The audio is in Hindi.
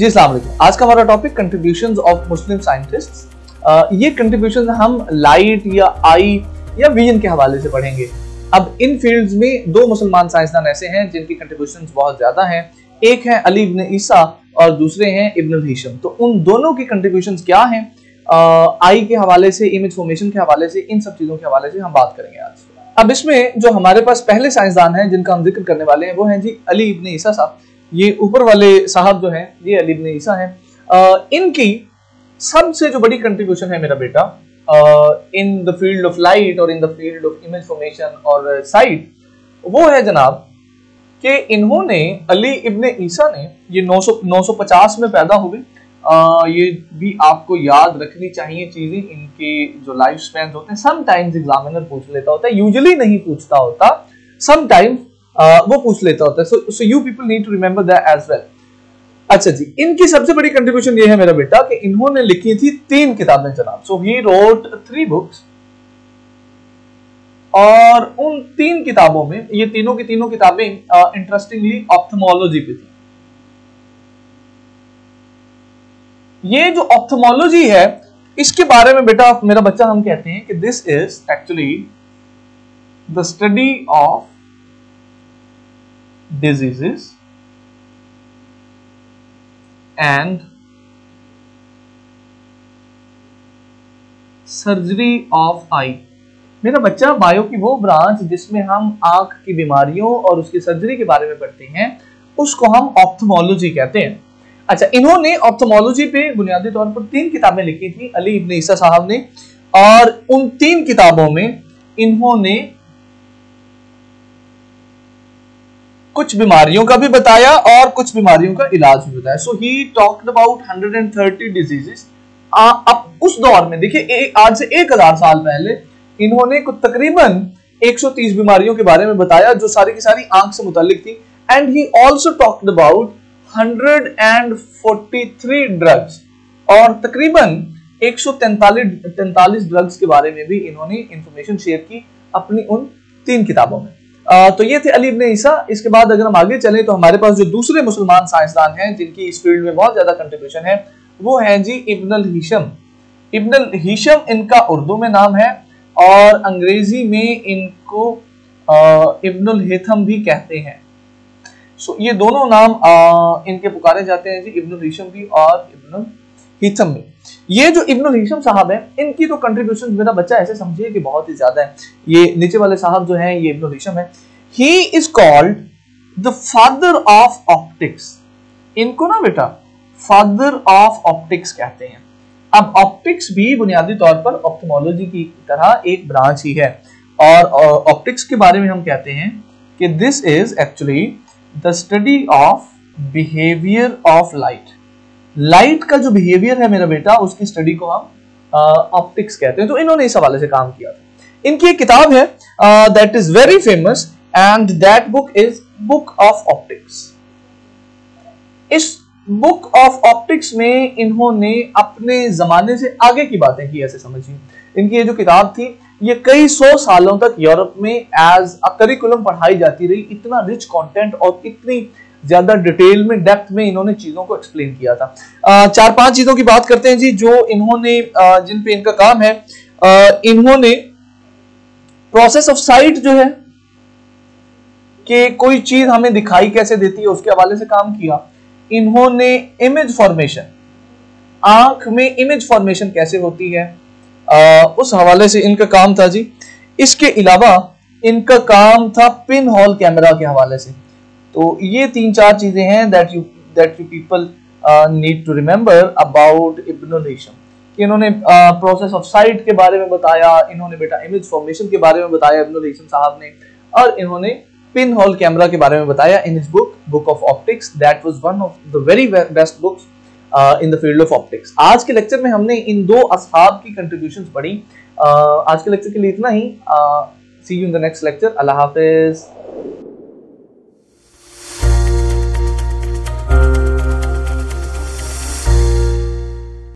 जी अस्सलाम वालेकुम। आज का हमारा topic contributions of Muslim scientists. ये कंट्रीब्यूशंस हम लाइट या आई या विजन के हवाले से पढ़ेंगे। अब इन फील्ड्स में दो मुसलमान साइंसदान ऐसे हैं जिनकी कंट्रीब्यूशंस बहुत ज़्यादा हैं। एक है अली इब्न ईसा और दूसरे हैं इब्न अल-हिशम। तो उन दोनों की कंट्रीब्यूशंस क्या हैं, आई के हवाले से, इमेज फॉर्मेशन के हवाले से, इन सब चीज़ों के हवाले से हम बात करेंगे आज। अब इसमें जो हमारे पास पहले साइंसदान हैं जिनका हम जिक्र करने वाले हैं वो हैं जी अली इब्न ईसा साहब। ये ऊपर वाले साहब जो हैं ये अली इब्न ईसा हैं। इनकी सबसे जो बड़ी कंट्रीब्यूशन है मेरा बेटा in the field of light और in the field of image formation और साइट, वो है जनाब कि इन्होंने अली इब्न ईसा ने ये 950 में पैदा हुए। ये भी आपको याद रखनी चाहिए चीज़ें, इनके जो लाइफ स्पैन होते हैं समटाइम्स एग्जामिनर पूछ लेता होता है, यूजुअली नहीं पूछता होता, समटाइम्स वो पूछ लेता होता है। So you people need to remember that as well. अच्छा जी, इनकी सबसे बड़ी कंट्रीब्यूशन ये है मेरा बेटा कि इन्होंने लिखी थी 3 किताबें जनाब। सो ही रोट 3 बुक्स और उन 3 किताबों में ये तीनों की तीनों किताबें इंटरेस्टिंगली ऑप्थमोलॉजी पे थी। ये जो ऑप्थमोलॉजी है इसके बारे में बेटा मेरा बच्चा हम कहते हैं कि this is actually the study of diseases and surgery of eye. मेरा बच्चा बायो की वो ब्रांच जिसमें हम आंख की बीमारियों और उसकी सर्जरी के बारे में पढ़ते हैं उसको हम ऑप्थमोलॉजी कहते हैं। अच्छा, इन्होंने ऑप्थमोलॉजी पे बुनियादी तौर पर 3 किताबें लिखी थी अली इब्न ईसा साहब ने, और उन 3 किताबों में इन्होंने कुछ बीमारियों का भी बताया और कुछ बीमारियों का इलाज भी बताया। So he talked about 130 diseases. अब उस दौर में देखिए, आज से 1000 साल पहले इन्होंने तकरीबन 130 बीमारियों के बारे में बताया जो सारी की सारी आंख से मुतालिक थी। And he also talked about 143 drugs और तकरीबन 143 ड्रग्स के बारे में भी इन्होंने इंफॉर्मेशन शेयर की अपनी उन 3 किताबों में। तो ये थे अली इब्न ईसा। इसके बाद अगर हम आगे चलें तो हमारे पास जो दूसरे मुसलमान साइंसदान हैं जिनकी इस फील्ड में बहुत ज़्यादा कंट्रीब्यूशन है वो हैं जी इब्न अल-हिशम। इब्न अल-हिशम इनका उर्दू में नाम है और अंग्रेजी में इनको इब्न अल-हैथम भी कहते हैं। सो ये दोनों नाम इनके पुकारे जाते हैं जी, इब्न अल-हिशम भी और इब्न अल-हैथम भी। ये जो इब्न अल-हिशम साहब हैं इनकी तो कंट्रीब्यूशन मेरा बच्चा ऐसे समझिए कि बहुत ही ज्यादा है। ये नीचे वाले साहब जो हैं ये इब्न अल-हिशम है। He is called the father of optics. इनको ना बेटा फादर ऑफ ऑप्टिक्स कहते हैं। अब ऑप्टिक्स भी बुनियादी तौर पर ऑप्थमोलॉजी की तरह एक ब्रांच ही है और ऑप्टिक्स के बारे में हम कहते हैं कि this is actually the study of behaviour of light. Light का जो बिहेवियर है मेरा बेटा उसकी स्टडी को हम ऑप्टिक्स कहते हैं। तो इन्होंने इस हवाले से काम किया था। इनकी एक किताब है that is very famous and that book is book of optics. इस बुक ऑफ ऑप्टिक्स में इन्होंने अपने जमाने से आगे की बातें की, ऐसे समझिए। इनकी ये जो किताब थी ये कई 100 सालों तक यूरोप में एज अ करिकुलम पढ़ाई जाती रही। इतना रिच कंटेंट और इतनी ज्यादा डिटेल में, डेप्थ में इन्होंने चीजों को एक्सप्लेन किया था। 4-5 चीजों की बात करते हैं जी जो इन्होंने जिन पे इनका काम है। इन्होंने प्रोसेस ऑफ साइट जो है कि कोई चीज हमें दिखाई कैसे देती है उसके हवाले से काम किया। इन्होंने इमेज फॉर्मेशन, आंख में इमेज फॉर्मेशन कैसे होती है उस हवाले से इनका काम था जी। इसके अलावा इनका काम था पिन होल कैमरा के हवाले से। तो ये 3-4 चीजें हैं that you people need to remember about इब्न अल-हिशम। इन्होंने प्रोसेस ऑफ साइट के बारे में बताया, इन्होंने बेटा इमेज फॉर्मेशन के बारे में बताया इब्न अल-हिशम साहब ने, और इन्होंने पिन होल कैमरा के बारे में बताया in his book of optics that was one of the very best books in the field of optics. आज के लेक्चर में हमने इन 2 असहाब की कंट्रीब्यूशंस पढ़ी। आज के लेक्चर के लिए इतना ही। See you in the next lecture. अल्लाह हाफिज।